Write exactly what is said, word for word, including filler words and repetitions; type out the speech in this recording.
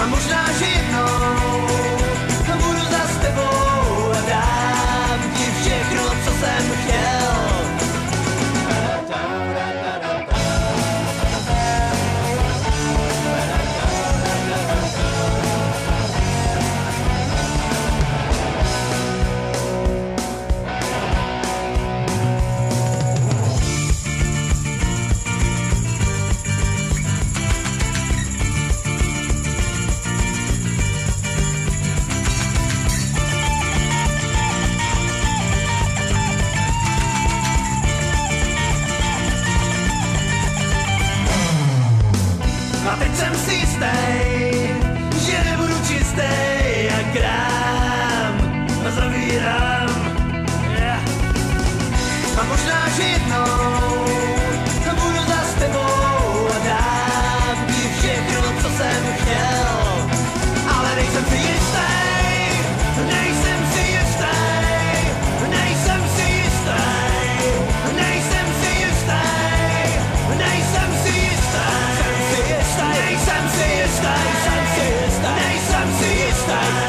a možná, že jednou budu za s tebou a dám ti všechno, co jsem chtěl. A teď jsem si jistej, že nebudu čistej, jak hrám a zavírám. Yeah. A možná, že jednou budu za s tebou a dám ti všechno, co jsem chtěl. Ale nejsem si jistej, nejsem si jistej, nejsem si jistej, nejsem si jistej, nejsem si jistej. Nejsem si jistej, nejsem si jistej, nejsem si jistej.